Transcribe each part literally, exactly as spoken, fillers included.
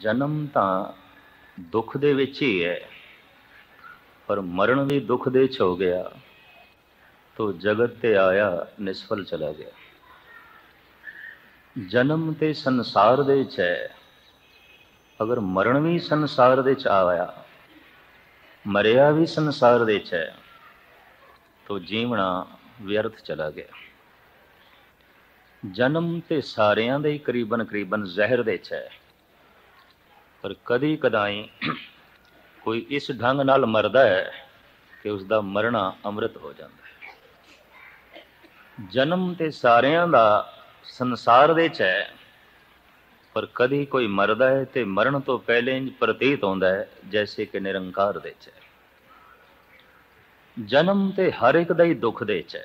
ਜਨਮ ਤਾਂ ਦੁੱਖ ਦੇ ਵਿੱਚ ਹੀ ਹੈ, पर मरण भी दुख दे छो गया, तो जगत ते आया निष्फल चला गया। जन्म ते संसार दे च है, अगर मरण भी संसार दे च आया, मरिया भी संसार दे च है, तो जीवना व्यर्थ चला गया। जन्म ते सारियां दे करीबन करीबन जहर दे च है, पर कदी कदाई कोई इस ढंग नाल मरदा है कि उसका मरना अमृत हो जाता है। जन्म तो सारियां दा संसार दे च है, पर कभी कोई मरदा है तो मरण तो पहले प्रतीत होंदा है जैसे कि निरंकार दे च है। जन्म तो हर एक दा ही दुख दे च है,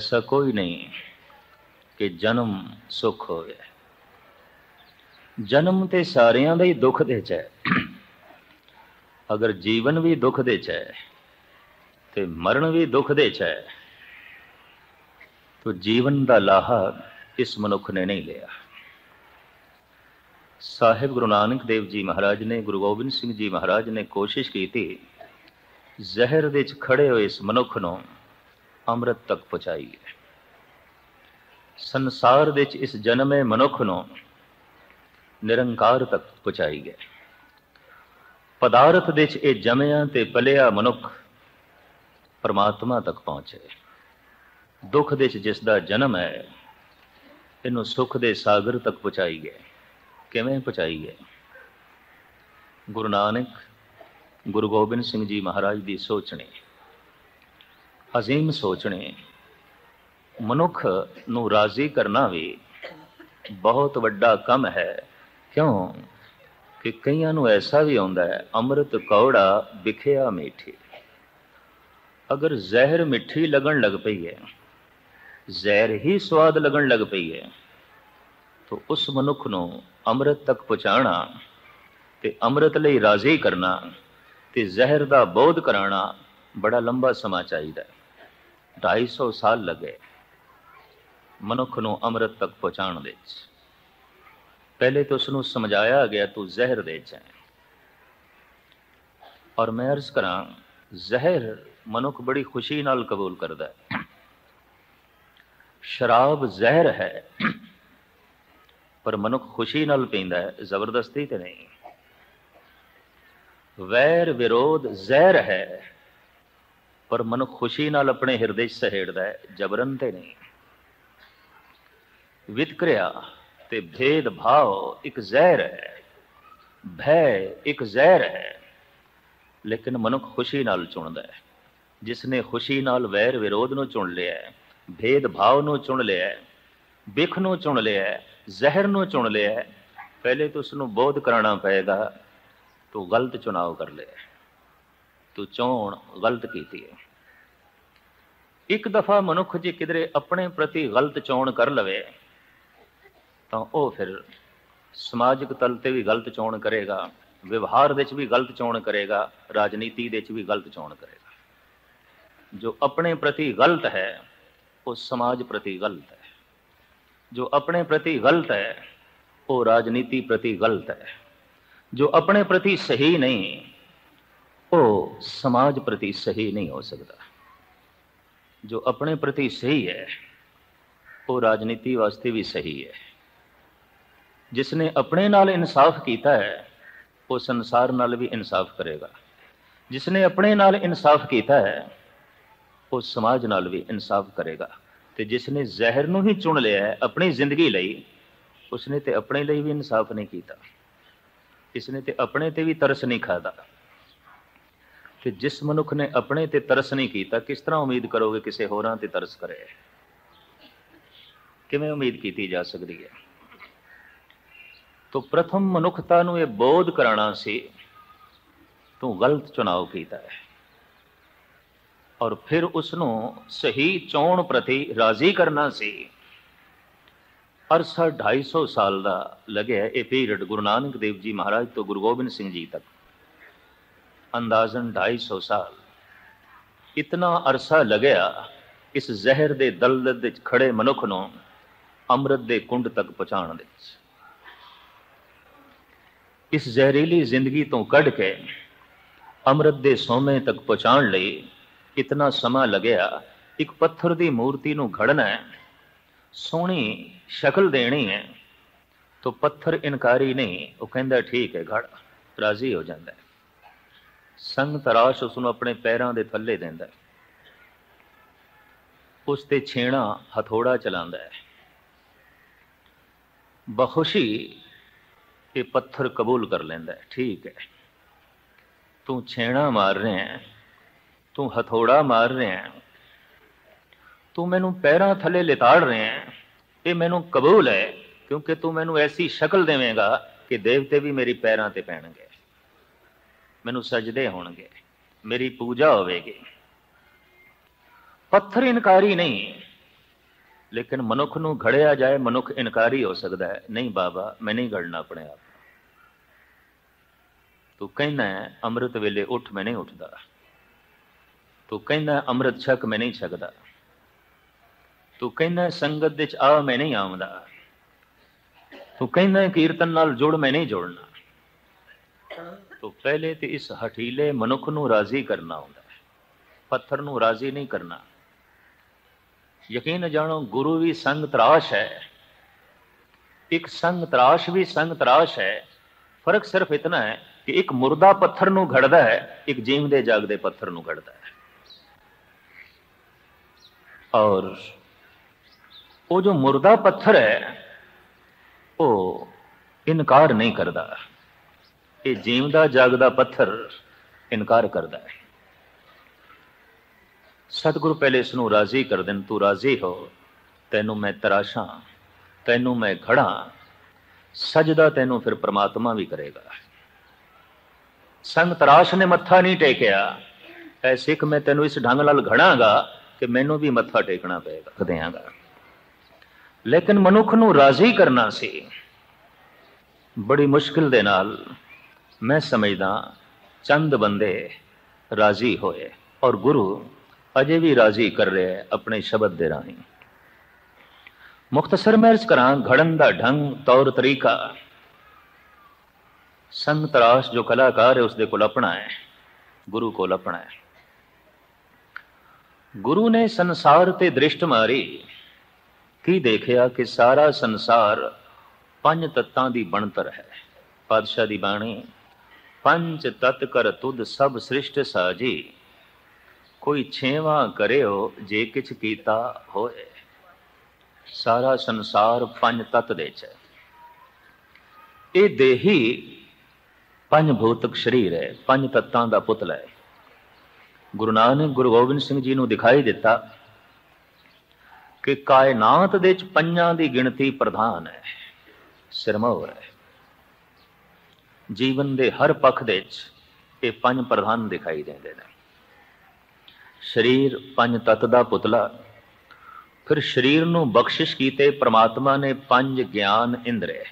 ऐसा कोई नहीं कि जन्म सुख हो गया। जन्म तो सारियां दा ही दुख दे च है, अगर जीवन भी दुख दे च है तो मरण भी दुख दे च है, तो जीवन का लाहा इस मनुख ने नहीं लिया। साहिब गुरु नानक देव जी महाराज ने, गुरु गोबिंद सिंह जी महाराज ने कोशिश की थी जहर दे च खड़े हुए इस मनुख नूं अमृत तक पहुँचाइए। संसार दे च इस जन्मे मनुख नूं निरंकार तक पहुँचाइए। पदार्थ दे च ए जमया ते पलिया मनुख परमात्मा तक पहुँचे। दुख दे च जिस दा जन्म है इनू सुख दे सागर तक पहुँचाई गए। किवें पहुँचाई गए? गुरु नानक गुरु गोबिंद सिंह जी महाराज की सोचने अजीम सोचने मनुख नू राजी करना भी बहुत वड्डा कम है। क्यों कि कईयां नू ऐसा भी आउंदा है अमृत कौड़ा बिखिया मीठी। अगर जहर मिठी लगन लग पई है, जहर ही स्वाद लगन लग पई है, तो उस मनुख नू अमृत तक पहुँचाना ते अमृत लई राजी करना ते जहर दा बोध कराना बड़ा लंबा समा चाहिदा। ढाई सौ साल लगे मनुख नू अमृत तक पहुँचाण दे। पहले तो उसनू समझाया गया तू जहर दे च है। और मैं अर्ज करा जहर मनुख बड़ी खुशी नाल कबूल करता है। शराब जहर है पर मनुख खुशी नाल पींदा है, जबरदस्ती तो नहीं। वैर विरोध जहर है पर मनुख खुशी नाल अपने हिरदे सहेड़ता है, जबरन तो नहीं। वितक्रिया ते भेदभाव एक जहर है, भय एक जहर है, लेकिन मनुख खुशी नाल चुनता है। जिसने खुशी नाल वैर विरोध नू चुन लिया है, भेदभाव नू चुन लिया है, बिख नू चुन लिया है, जहर नू चुन लिया है, पहले तो उसनू बोध कराना पएगा तो गलत चुनाव कर लिया, तो चोण गलत कीती है। एक दफा मनुख जी किधरे अपने प्रति गलत चोण कर लवे तो वह फिर समाजिक तल पर भी गलत चोण करेगा, व्यवहार दे च भी गलत चोण करेगा, राजनीति दे च भी गलत चोण करेगा। जो अपने प्रति गलत है वह समाज प्रति गलत है, जो अपने प्रति गलत है वह राजनीति प्रति गलत है, जो अपने प्रति सही नहीं वो समाज प्रति सही नहीं हो सकता, जो अपने प्रति सही है वो राजनीति वास्ते भी सही है। जिसने अपने नाल इंसाफ कीता है वो संसार नाल भी इंसाफ करेगा, जिसने अपने नाल इंसाफ कीता है वो समाज नाल भी इंसाफ करेगा, तो जिसने जहर नू ही चुन लिया है अपनी जिंदगी लई उसने तो अपने लिए भी इंसाफ नहीं कीता, इसने तो अपने ते भी तरस नहीं खादा। तो जिस मनुख ने अपने ते तरस नहीं कीता किस तरह उम्मीद करोगे किसी होरां ते तरस करे? किवें उम्मीद कीती जा सकती है? तो प्रथम मनुखता नूं यह बोध कराना सी तू गलत चुनाव कीता है, और फिर उसनू सही चोण प्रति राजी करना सी। अरसा ढाई सौ साल का लगे ये पीरियड गुरु नानक देव जी महाराज तो गुरु गोबिंद सिंह जी तक, अंदाजन ढाई सौ साल। इतना अरसा लग्या इस जहर दे दलदल दे खड़े मनुख नूं अमृत दे कुंड तक पहुँचाण दे। इस जहरीली जिंदगी तो कड़ के अमृत दे सोमे तक पहुँचाण लई इतना समा लग्या। एक पत्थर की मूर्ति नूं घड़ना है, सोहनी शक्ल देनी है, तो पत्थर इनकारी नहीं, वो कहता ठीक है, घड़ राजी हो जाता है। संग तराश उसनूं अपने पैरों के थले देंदा है, उस ते छेणा हथौड़ा चलांदा है। बखुशी ये पत्थर कबूल कर लेंदा है, ठीक है, तू छेणा मार रहे हैं, तू हथौड़ा मार रहे हैं, तू मैनू पैरों थले लिताड़ रहे हैं, ये मैनू कबूल है, क्योंकि तू मैनू ऐसी शक्ल देवेगा कि देवते भी मेरी पैरों ते पैणगे, मैनू सजदे होणगे, मेरी पूजा होवेगी। पत्थर इनकारी नहीं, लेकिन मनुख नू घड़िया जाए, मनुख इनकारी हो सकता है, नहीं बाबा मैं नहीं घड़ना अपने आप। तू कहना है अमृत वेले उठ, मैं नहीं उठता। तू कहना है अमृत छक, मैं नहीं छकदा। तू कहना है संगत दे च आ, मैं नहीं आउंदा। तू कहना है कीर्तन नाल जुड़, मैं नहीं जुड़ना। तो पहले तो इस हठीले मनुख नू राजी करना हुंदा है, पत्थर नू राजी नहीं करना। यकीन जानो गुरु भी संग तराश है, एक संग तराश भी संग तराश है। फर्क सिर्फ इतना है कि एक मुर्दा पत्थर नू घड़दा है, एक जीवदे जागदे पत्थर नू घड़दा है। और वो जो मुर्दा पत्थर है वो इनकार नहीं करता, ये जीवदा जागदा पत्थर इनकार करता है। सतगुरु पहले इसनू राजी कर देन, तू राजी हो, तेनू मैं तराशां, तेनू मैं घड़ा, सजदा तेनू फिर परमात्मा भी करेगा। संग तराश ने मत्था नहीं टेकिया, ऐ सिख मैं तेनू इस ढंग नाल घड़ांगा कि मैनू भी मत्था टेकना पेगा, देआंगा। लेकिन मनुख नू राजी करना सी बड़ी मुश्किल दे नाल, मैं समझदा चंद बंदे राजी होए, और गुरु अजे भी राजी कर रहे हैं अपने शब्द दे राहीं। मुख्तसर मैं अर्ज करां, घड़न दा ढंग तौर तरीका संग तराश जो कलाकार है उसके कोल अपना है, गुरु कोल अपना है। गुरु ने संसार ते दृष्ट मारी की देखिया कि सारा संसार पंज तत्तां दी बनतर है। पातशाह दी बाणी, पंच तत् कर तुद सब सृष्ट साजी, कोई छेवां करे हो जे किछ कीता होए। सारा संसार पंज तत् दे च है। ए देही पंज भौतिक शरीर है, पंज तत्तां दा पुतला है। गुरु नानक गुरु गोबिंद सिंह जी नूं दिखाई दिता कि कायनात दे च पंजां दी गिणती प्रधान है, सिरमौर है। जीवन दे हर पक्ष दे च इह पंज प्रधान दिखाई देंदे ने। शरीर पंज तत्त दा पुतला, फिर शरीर नूं बख्शिश कीते परमात्मा ने पंज ज्ञान इंद्रिय।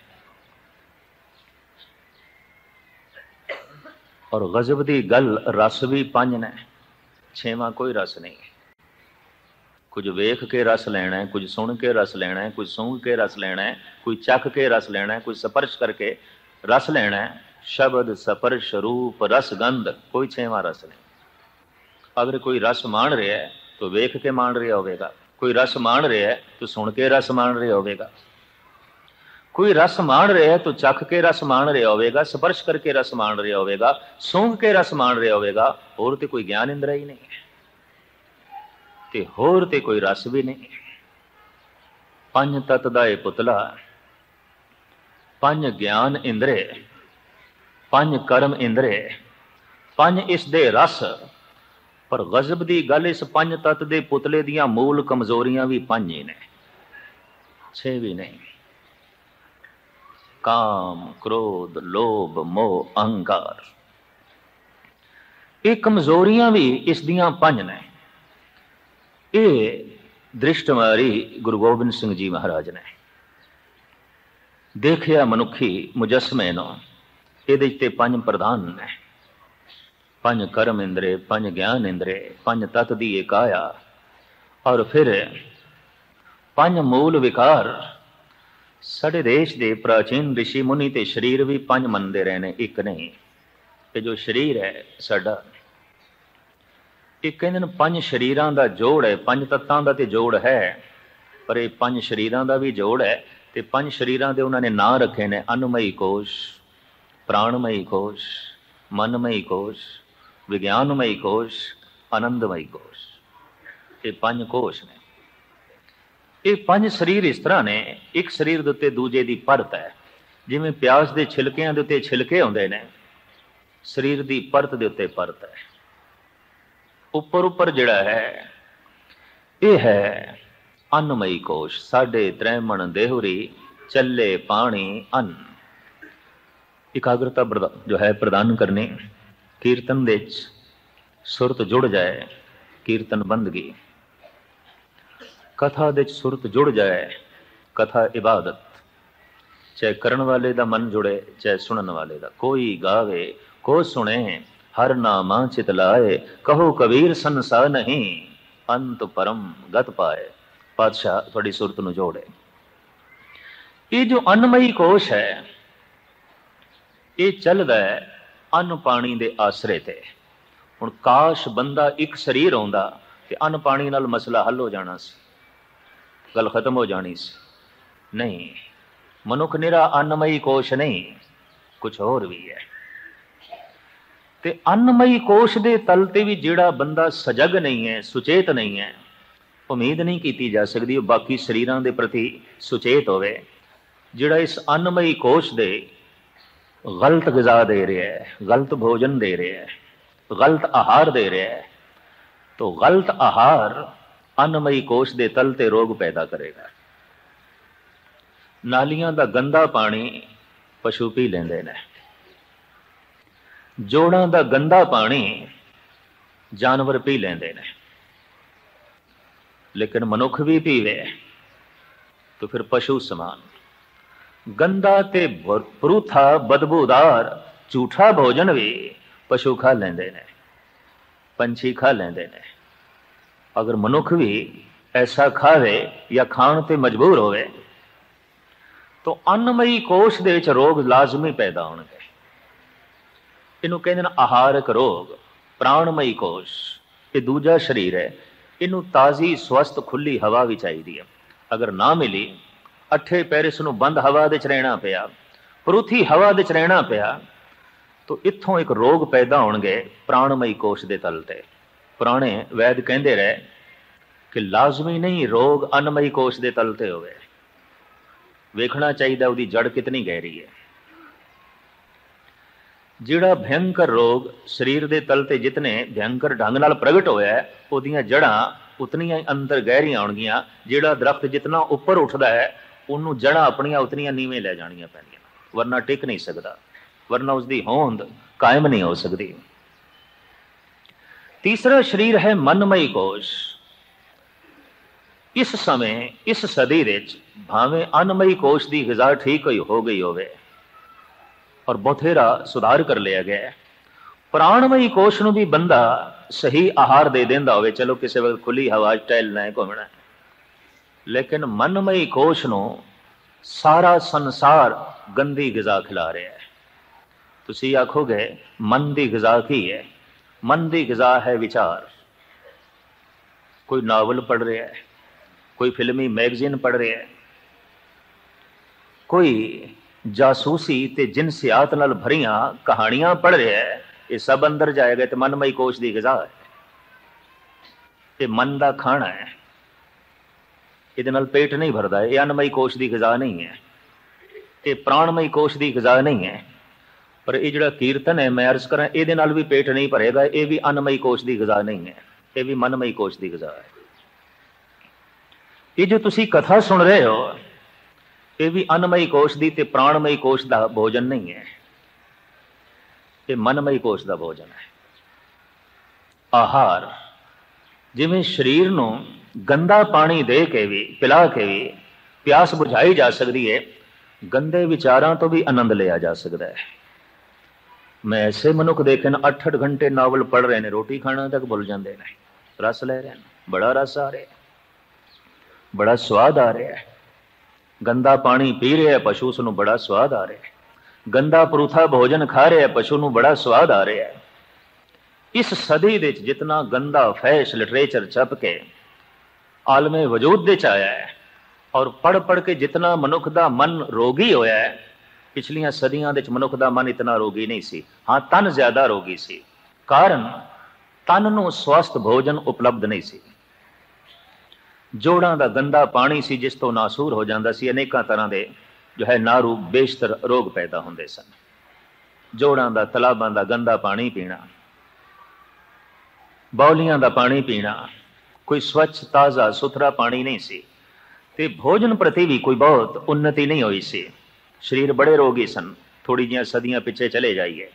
और गजब दी गल, रस भी पंज ने, छेवां कोई रस नहीं। कुछ वेख के रस लेना है, कुछ सुन के रस लेना है, कुछ सूंघ के रस लेना है, कोई चख के रस लेना है, कोई स्पर्श करके रस लेना है। शब्द स्पर्श रूप रस गंध, कोई छेवां रस नहीं। अगर कोई रस मान रहा है तो वेख के मान रहा होगा, कोई रस मान रहा है तो सुन के रस मान रहा होगा, कोई रस मान रहा है तो चख के रस मान रहा होगा, स्पर्श करके रस मान रहा होगा, सूंघ के रस मान रहा होगा। और तो कोई ज्ञान इंद्रिय ही नहीं है, ते होर ते कोई रस भी नहीं। पंज तत्त दा ए पुतला, पंज ज्ञान इंद्रे, पंज कर्म इंद्रे, पंज इस दे रस। पर गजब दी गल, इस पंज तत्त दे पुतले दियां मूल कमजोरियां भी पंज ही ने, छे भी नहीं। काम क्रोध लोभ मोह अहंकार, ये कमजोरियां भी इस दियां पंज ने। ये दृष्ट मारी गुरु गोबिंद सिंह जी महाराज ने, देखिया मनुखी मुजस्मे नूं, इहदे ते पंज प्रधान ने, पंज कर्म इंद्रे, पंज ज्ञान इंद्रे, पंज तत्त दी इक काया, और फिर पंज मूल विकार। ਸਾਡੇ ਦੇਸ਼ ਦੇ ਪ੍ਰਾਚੀਨ ਰਿਸ਼ੀ ਮੁਨੀ ਤੇ ਸਰੀਰ ਵੀ ਪੰਜ ਮੰਨਦੇ ਰਹੇ ਨੇ, ਇੱਕ ਨਹੀਂ। ਤੇ ਜੋ ਸਰੀਰ ਹੈ ਸਾਡਾ, ਇਹ ਕਹਿੰਦੇ ਨੇ ਪੰਜ ਸਰੀਰਾਂ ਦਾ ਜੋੜ ਹੈ, ਪੰਜ ਤੱਤਾਂ ਦਾ ਤੇ ਜੋੜ ਹੈ, ਪਰ ਇਹ ਪੰਜ ਸਰੀਰਾਂ ਦਾ ਵੀ ਜੋੜ ਹੈ। ਤੇ ਪੰਜ ਸਰੀਰਾਂ ਦੇ ਉਹਨਾਂ ਨੇ ਨਾਂ ਰੱਖੇ ਨੇ, ਅਨਮਈ ਕੋਸ਼, ਪ੍ਰਾਣਮਈ ਕੋਸ਼, ਮਨਮਈ ਕੋਸ਼, ਵਿਗਿਆਨਮਈ ਕੋਸ਼, ਆਨੰਦਮਈ ਕੋਸ਼। ਇਹ ਪੰਜ ਕੋਸ਼ ਨੇ। ਇਹ ਪੰਜ ਸਰੀਰ ਇਸ ਤਰ੍ਹਾਂ ਨੇ, ਇੱਕ ਸਰੀਰ ਦੇ ਉੱਤੇ ਦੂਜੇ ਦੀ ਪਰਤ ਹੈ। ਜਿਵੇਂ ਪਿਆਜ਼ ਦੇ ਛਿਲਕਿਆਂ ਦੇ ਉੱਤੇ ਛਿਲਕੇ ਹੁੰਦੇ ਨੇ, ਸਰੀਰ ਦੀ ਪਰਤ ਦੇ ਉੱਤੇ ਪਰਤ ਹੈ। ਉੱਪਰ ਉੱਪਰ ਜਿਹੜਾ ਹੈ ਇਹ ਹੈ अन्नमयी कोश। साढ़े त्रैमण देहुरी चले पानी अन्न। एकाग्रता जो है प्रदान करनी, कीर्तन दे सुरत जुड़ जाए, कीर्तन बंदगी, कथा दे सुरत जुड़ जाए, कथा इबादत। चाहे करन वाले दा मन जुड़े, चाहे सुनन वाले दा। कोई गावे को सुने, हर नामा चित लाए, कहो कबीर संसा नहीं, अंत परम गत पाए। पातशाह थोड़ी सुरत न जोड़े। ये जो अन्नमयी कोश है, ये चलता है अन्न पानी के आसरे ते। हुण काश बंदा एक शरीर होंदा ते अन्न पानी नाल मसला हल हो जाना सी, गल खत्म हो जानी सी। नहीं, मनुख निरा अन्नमयी कोश नहीं, कुछ होर भी है। ते अन्नमयी कोश दे तलते भी जिहड़ा बंदा सजग नहीं है, सुचेत नहीं है, उम्मीद नहीं की जा सकती बाकी शरीरों के प्रति सुचेत होवे। जिहड़ा इस अन्नमयी कोश दे गलत गज़ा दे रहा है, गलत भोजन दे रहा है, गलत आहार दे रहा है, तो गलत आहार अन्नमयी कोश दे तलते रोग पैदा करेगा। नालियां दा गंदा पानी पशु पी लेंदे ने, जोड़ां दा गंदा पानी जानवर पी लेंदे ने, लेकिन मनुख भी पीवे तो फिर पशु समान। गंदा ते भरूथा बदबूदार झूठा भोजन भी पशु खा लेंदे ने, पंछी खा लेंदे ने। अगर मनुख भी ऐसा खावे या खाण ते मजबूर होवे तो अन्नमयी कोश दे विच रोग लाजमी पैदा होणगे। इनू कहंदे ने आहारक रोग। प्राणमयी कोश ये दूजा शरीर है, इनू ताज़ी स्वस्थ खुली हवा भी चाहिए। अगर ना मिली, अठे पैरिस नू बंद हवा दे च रहना पिया, परुथी हवा दे च रहना पिया, तो इत्थों एक रोग पैदा होणगे प्राणमयी कोश दे तलते। पुराने वैद कहंदे रहे कि लाजमी नहीं रोग अन्नमयी कोश दे तलते होवे। वेखना चाहिए उहदी जड़ कितनी गहरी है। जिहड़ा भयंकर रोग शरीर के तलते जितने भयंकर ढंग नाल प्रगट होया है, उहदियां जड़ां उतनियां अंदर गहरियां होणगियां। जिहड़ा दरख्त जितना उपर उठदा है, उहनूं जड़ां अपणियां उतनियां नीवें लै जाणियां पैंदियां, वरना टिक नहीं सकदा, वरना उसकी होंद कायम नहीं हो सकती। तीसरा शरीर है मनमयी कोश। इस समय इस सदी विच भावें अन्नमयी कोश की गज़ा ठीक हो गई होवे और बथेरा सुधार कर लिया गया। प्राणमयी कोश नूं भी बंदा सही आहार दे देंदा होवे, चलो किसी वक्त खुली हवा टहलना है, घूमना है, लेकिन मनमयी कोश नूं सारा संसार गंदी गज़ा खिला रहा है। तुसी आखोगे मन की गज़ा की है? मन की गज़ा है विचार। कोई नावल पढ़ रहा है, कोई फिल्मी मैगजीन पढ़ रहा है, कोई जासूसी ते जिनसियात नाल भरियां कहानियां पढ़ रहा है। ये सब अंदर जाएगा तो मनमयी कोश की गज़ा है। ये मन का खाना है, इहदे नाल पेट नहीं भरदा। ये अन्नमयी कोश की गज़ा नहीं है, ये प्राणमयी कोश की गज़ा नहीं है। पर ये जिहड़ा कीर्तन है, मैं अर्ज करा, इहदे नाल भी पेट नहीं भरेगा। ये भी अन्नमयी कोश की गज़ा नहीं है, ये भी मनमयी कोश की गज़ा है। ये जो तुसी कथा सुन रहे हो, ये भी अन्नमयी कोश दी ते प्राणमयी कोश दा भोजन नहीं है, ये मनमयी कोश दा भोजन है। आहार जिवें शरीर नूं गंदा पानी दे के भी, पिला के भी प्यास बुझाई जा सकती है, गंदे विचारां तो भी आनंद लिया जा सकता है। मैं ऐसे मनुख देखे न अठ अठ घंटे नावल पढ़ रहे हैं, रोटी खाना तक भुल जाते हैं, रस ले रहे हैं, बड़ा रस आ रहा है, बड़ा स्वाद आ रहा है, गंदा पानी पी रहे है, पशु उसनु बड़ा स्वाद आ रहा है। गंदा परूथा भोजन खा रहे है, पशु नू बड़ा स्वाद आ रहा है। इस सदी दे जितना गंदा फैश लिटरेचर छप के आलमे वजूद दे आया है और पढ़ पढ़ के जितना मनुख दा मन रोगी होया है, पिछलियां सदियां दे मनुख दा मन इतना रोगी नहीं सी। हाँ, तन ज्यादा रोगी सी, कारण तन नू स्वस्थ भोजन उपलब्ध नहीं सी। जोड़ां दा गंदा पानी सी जिस तो नासूर हो जाता सी। अनेक तरह के जो है नारू बेशतर रोग पैदा होंदे सन। जोड़ां दा तलाबां दा गंदा पानी पीना, बौलियां दा पानी पीना, कोई स्वच्छ ताज़ा सुथरा पानी नहीं सी ते भोजन प्रति भी कोई बहुत उन्नति नहीं हुई सी। शरीर बड़े रोगी सन। थोड़ी जियां सदियां पिछे चले जाइए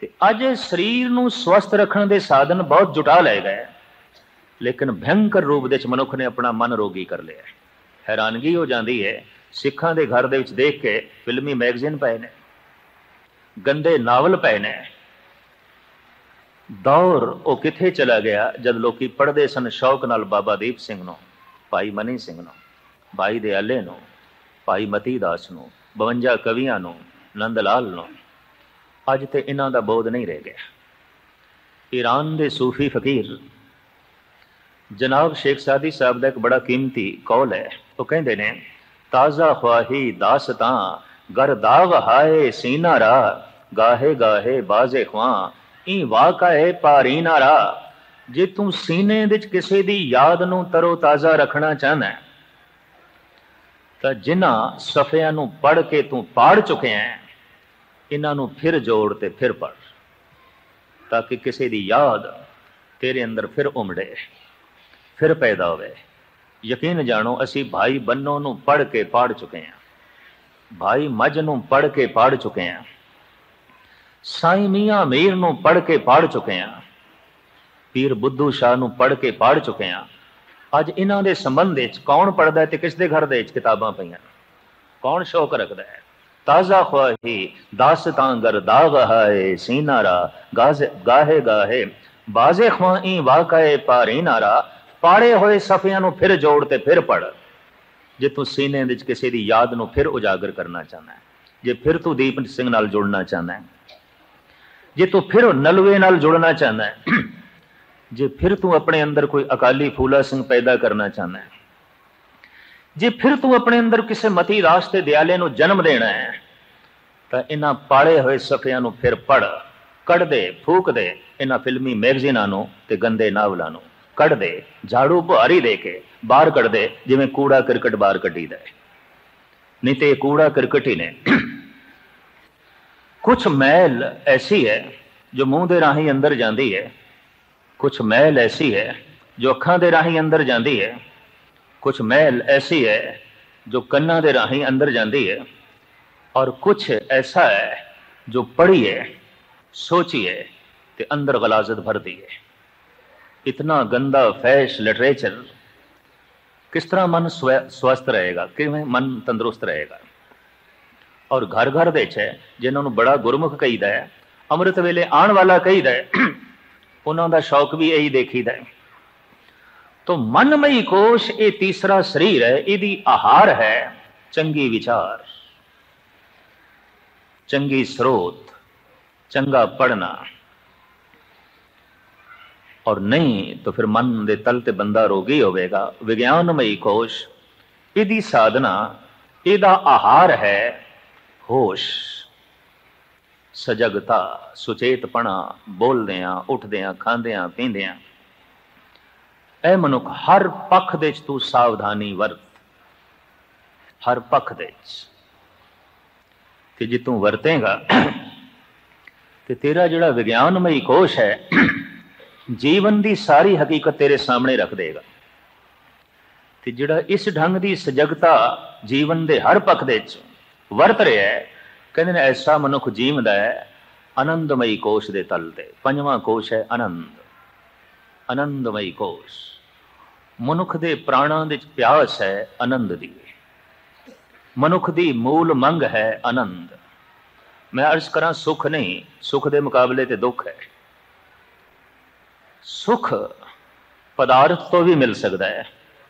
ते अज शरीर नू स्वस्थ रखने दे साधन बहुत जुटा ले गए, लेकिन भयंकर रूप दे मनुख ने अपना मन रोगी कर लिया। हैरानगी हो जाती है। सिखां दे घर दे विच देख के फिल्मी मैगजीन पए ने, गंदे नावल पए ने। दौर वो किथे चला गया जब लोग पढ़ते सन शौक नाल बाबा दीप सिंह नू, भाई मनी सिंह नू, भाई दयाले नू, भाई मती दास नू, बवंजा कवियां नू, नंद लाल नू। अज ते इन्हां दा बोध नहीं रह गया। ईरान दे सूफी फकीर जनाब शेख सादी साहब का एक बड़ा कीमती कौल है। वो कहते ने, ताज़ा ख्वाही दासतां गरदा वहाए सीना रा, गाहे गाहे बाजे ख्वां ई वाकाए पारी ना रा। जे तू सीने विच किसी दी याद नू तरो ताज़ा रखना चाहना है तो जिन्हां सफ़ियां नू पढ़ के तू पाड़ चुके हैं, इन्हां नू फिर जोड़ ते फिर पढ़, ताकि किसी दी याद तेरे अंदर फिर उमड़े, फिर पैदा होवे। यकीन जानो असी भाई बन्नो नू पढ़ के पाड़ चुके हैं, भाई मज नू पढ़ के पाड़ चुके हैं, साईं मियां मीर नू पढ़ के पाड़ चुके हैं, पीर बुद्धू शाह नू पढ़ के पाड़ चुके हैं। अज इन्हां दे संबंध विच कौन पढ़दा है ते किस दे घर दे विच किताबां पईयां, कौन शौक रखदा है। ताज़ा ख्वाही दासतां गरदा वहाए सीना रा, गाहे गाहे बाज़े ख्वां ई वाकाए पारीना रा। पाड़े हुए सफ़ियां नू फिर जोड़ ते फिर पढ़, जे तू सीने विच किसी दी याद नू फिर उजागर करना चाहना है, जे फिर तू दीप सिंह नाल जुड़ना चाहना है, जे तू फिर नलवे नाल जुड़ना चाहना है, जे फिर तू अपने अंदर कोई अकाली फूला सिंह पैदा करना चाहना है, जे फिर तू अपने अंदर किसी मती रास्ते दयाले नू जन्म देना है, तो इन्हां पाड़े हुए सफ़ियां नू फिर पढ़, कढ़ दे, फूक दे। इन्हां फिल्मी मैगजीनां नू ते गंदे नावलां नू कढ़ दे, झाड़ू बुहारी दे के बाहर कढ़ दे, जिवें कूड़ा करकट बाहर कढ़ी दे। नहीं तो कूड़ा करकट ही ने। कुछ मैल ऐसी है जो मुंह दे राही अंदर जाती है, कुछ मैल ऐसी है जो अखां दे राही अंदर जाती है, कुछ मैल ऐसी है जो कन्ना दे राही अंदर जाती है, और कुछ ऐसा है जो पढ़िए, सोचिए ते अंदर गलाजत भर दी है। इतना गंदा फैश लिटरेचर, किस तरह मन स्वस्थ रहेगा, किवें मन तंदुरुस्त रहेगा। और घर घर दे जिन्होंने बड़ा गुरमुख कहीदा है, अमृत वेले आण वाला कहीदा है, उन्हां दा शौक भी यही देखीदा है। तो मनमई कोश ये तीसरा शरीर है, इहदी आहार है चंगी विचार, चंगी स्रोत, चंगा पढ़ना। और नहीं तो फिर मन दे तल ते बंदा रोगी होवेगा। विज्ञानमयी कोश इदी साधना, इदा आहार है होश, सजगता, सुचेतपना, बोलदियां, उठदियां, खांदियां, पींदियां। ऐ मनुख हर पक्ष दे तू सावधानी वरत, हर पक्ष दे कि जे तू वरतेगा ते तेरा जिहड़ा विज्ञानमयी कोश है जीवन दी सारी हकीकत तेरे सामने रख देगा। ते जिहड़ा इस ढंग दी सजगता जीवन दे हर पक्ष दे विच वरत रहा है, कहंदे ने ऐसा मनुख जीवदा है आनंदमयी कोश दे तल ते। पंजवां कोश है आनंद, आनंदमयी कोश। मनुख दे प्राणां दे विच प्यास है आनंद दी, मनुख दी मूल मंग है आनंद। मैं अर्ज करां सुख नहीं, सुख दे मुकाबले ते दुख है। सुख पदार्थ तो भी मिल सकता है,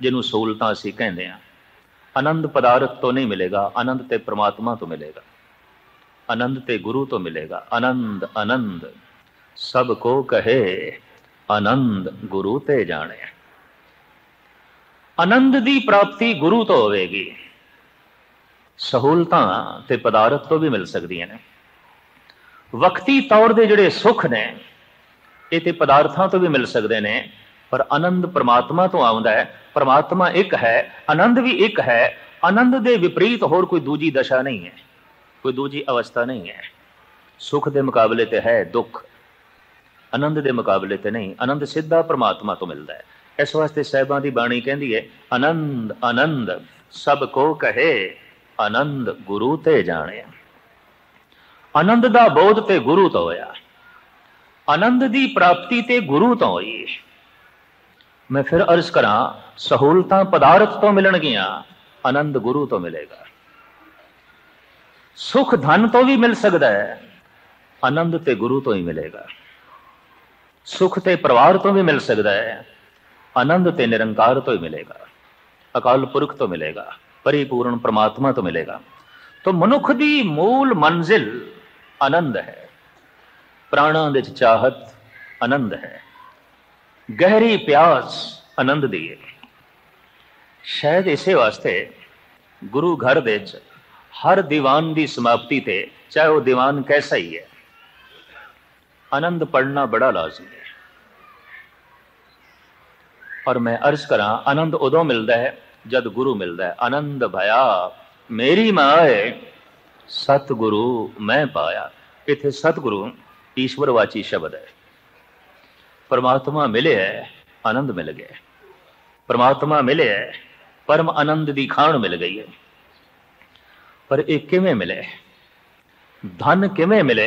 जिन्हों सहूलतां असीं कहंदे आं। आनंद पदार्थ तो नहीं मिलेगा, आनंद ते परमात्मा तो मिलेगा, आनंद ते गुरु तो मिलेगा। आनंद आनंद सबको कहे, आनंद गुरु ते जाने। आनंद दी प्राप्ति गुरु तो होगी। सहूलतां ते पदार्थ तो भी मिल सकदियां ने, वक्ती तौर दे जिहड़े सुख ने इह ते पदार्थां तो भी मिल सकदे ने, पर आनंद परमात्मा तो आउंदा है। परमात्मा एक है, आनंद भी एक है। आनंद दे विपरीत होर कोई दूजी दशा नहीं है, कोई दूजी अवस्था नहीं है। सुख दे मुकाबले ते है दुख, आनंद दे मुकाबले ते नहीं। आनंद सीधा परमात्मा तो मिलता है। इस वास्ते साहिबां दी बाणी कहंदी है, आनंद आनंद सब को कहे, आनंद गुरु ते जाने। आनंद दा बोध ते गुरु तो होया, आनंद दी प्राप्ति ते गुरु तो होई। मैं फिर अर्ज करा, सहूलतां पदार्थ तो मिलणगियां, आनंद गुरु तो मिलेगा। सुख धन तो भी मिल सकता है, आनंद ते गुरु तो ही मिलेगा। सुख ते परिवार तो भी मिल सकता है, आनंद ते निरंकार तो ही मिलेगा, अकाल पुरख तो मिलेगा, परिपूर्ण परमात्मा तो मिलेगा। तो मनुख दी मूल मंजिल आनंद है, प्राणा दे चाहत आनंद है, गहरी प्यास आनंद दी है। शायद इसे वास्ते गुरु घर दे हर दीवान दी समाप्ति ते, चाहे वो दीवान कैसा ही है, आनंद पढ़ना बड़ा लाजमी है। और मैं अर्ज करा, आनंद उदों मिलता है जब गुरु मिलता है। आनंद भया मेरी माँ है, सतगुरु मैं पाया। इथे सतगुरु ईश्वरवाची शब्द है। परमात्मा मिले है, आनंद मिल गया। परमात्मा मिले है, परम आनंद दी खाण मिल गई है। पर एक किमें मिले, धन किमें मिले,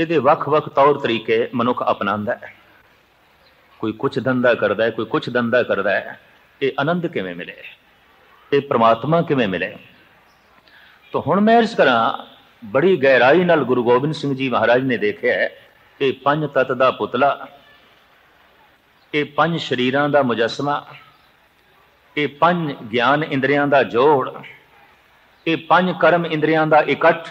ये वख वख तौर तरीके मनुख अपनांदा है। कोई कुछ धंधा करता है, कोई कुछ धंधा करता है। ये आनंद किमें मिले, ये परमात्मा किमें मिले। तो हुण मैं अर्ज करा, बड़ी गहराई नाल गुरु गोबिंद सिंह जी महाराज ने देखा है, ये पंज तत्त दा पुतला, ये पंज शरीरां दा मुजस्मा, ये पंज ज्ञान इंद्रियां दा जोड़, ये पंज कर्म इंद्रियां दा इकट्ठ,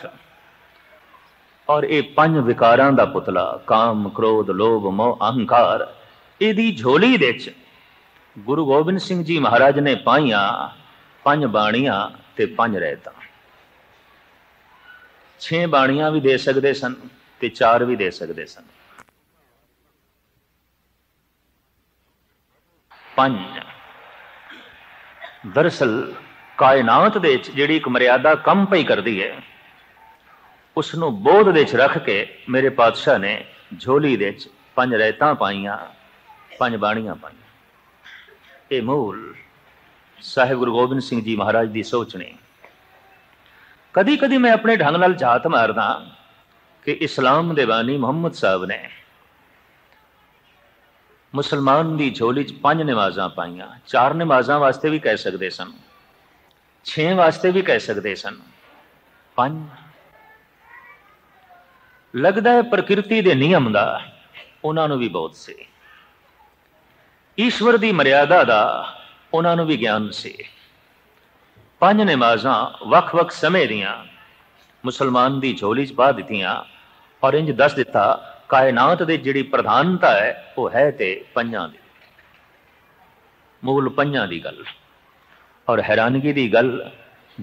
और ये पंज विकारां दा पुतला, काम क्रोध लोभ मोह अहंकार, इहदी झोली दे विच गुरु गोबिंद सिंह जी महाराज ने पाईयां पंज बाणियां ते पंज रहतां। छे बाणियां भी दे सकदे सन ते चार भी दे सकदे सन। पंज दरअसल कायनात दे विच जिहड़ी इक मर्यादा कम पई करदी है, उसनों बोध दे रख के मेरे पातशाह ने झोली दे पंज रहतां पाईयां, पंज बाणियां पाईयां। ये मूल साहिब गुरु गोबिंद सिंह जी महाराज की सोचनी। कदी कदी मैं अपने ढंग नाल झात मारदा कि इस्लाम दे बानी मुहम्मद साहब ने मुसलमान की झोली च पंज नमाजां पाईयां। चार नमाजां वास्ते भी कह सकते सन, छे वास्ते भी कह सकते सन, पंज। लगता है प्रकृति के नियम का उन्होंने भी बोध से, ईश्वर की मर्यादा का उन्होंने भी ज्ञान से। पांच नमाजा वख वख समय दियां मुसलमान की झोली च पा दित्तियां और इंज दस दिता कायनात की जिहड़ी प्रधानता है वह है ते पंजां दी, मूल पंजां दी गल। और हैरानगी की गल,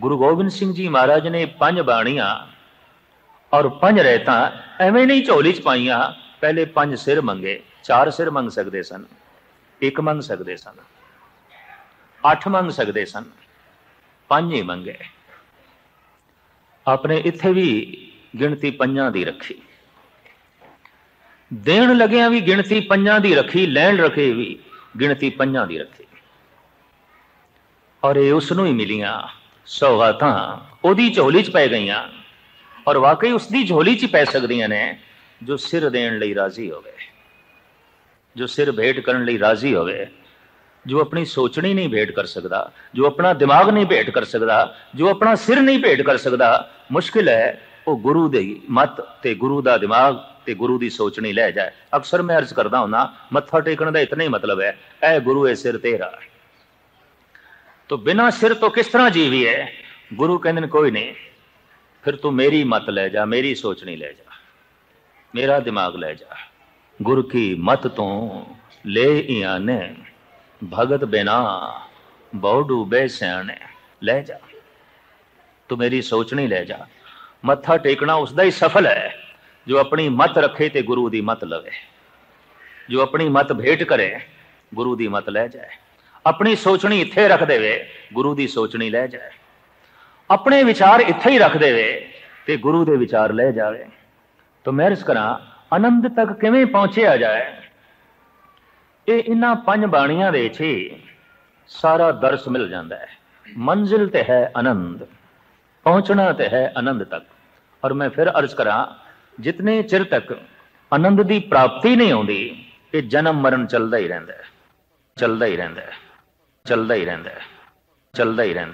गुरु गोबिंद सिंह जी महाराज ने पंज बाणियां और पंज रहता एवें नहीं झोली च पाईयां। पहले पंज सिर मंगे, चार सिर मंग सकते सन, एक मंग सकते सन, अठ मंग सकते सन, पंज ही मंगे। अपने इथे भी गिणती पंजां दी रखी, देण लगियां भी गिणती पंजां दी रखी, लैण रखे भी गिणती पंजां दी रखी। और ये उसनों ही मिलियां सौगातां, ओहदी झोली च पै गईयां और वाकई उसकी झोली च पै सकदियां ने। जो सिर देण लई राजी हो गए, जो सिर भेंट करन लई राजी हो गए, जो अपनी सोचनी नहीं भेंट कर सकता, जो अपना दिमाग नहीं भेंट कर सकता, जो अपना सिर नहीं भेंट कर सकता, मुश्किल है वो गुरु दी मत ते गुरु दा दिमाग ते गुरु दी सोचनी लै जाए। अक्सर मैं अर्ज करदा हुंदा, मत्था टेकण दा इतना ही मतलब है, ऐ गुरु ए सिर तेरा, तो बिना सिर तो किस तरह जीवी है। गुरु कहते कोई नहीं, फिर तू मेरी मत ले जा, मेरी सोचनी ले जा, मेरा दिमाग ले जा। गुरु की मत तो ले आने, भगत बिना बहु डूबे सयाने। ले जा तू मेरी सोचनी ले जा। मत्था टेकना उसका ही सफल है जो अपनी मत रखे तो गुरु की मत लवे, जो अपनी मत भेंट करे गुरु की मत ले जाए। अपनी सोचनी इत्थे रख देवे, गुरु की सोचनी ले जाए। अपने विचार इत्थे ही रख देवे ते गुरु के विचार ले जाए। तो मैं अर्ज करा आनंद तक किवें पहुंचा जाए, ये इन्हां पंज बाणियां दे विच सारा दर्श मिल जाता है। मंजिल ते है आनंद, पहुंचना ते है आनंद तक। और मैं फिर अर्ज करा जितने चिर तक आनंद की प्राप्ति नहीं आती, ये जन्म मरण चलता ही रहता है, चलता ही रहता है, चलता ही रहता है, चलता ही रहता है।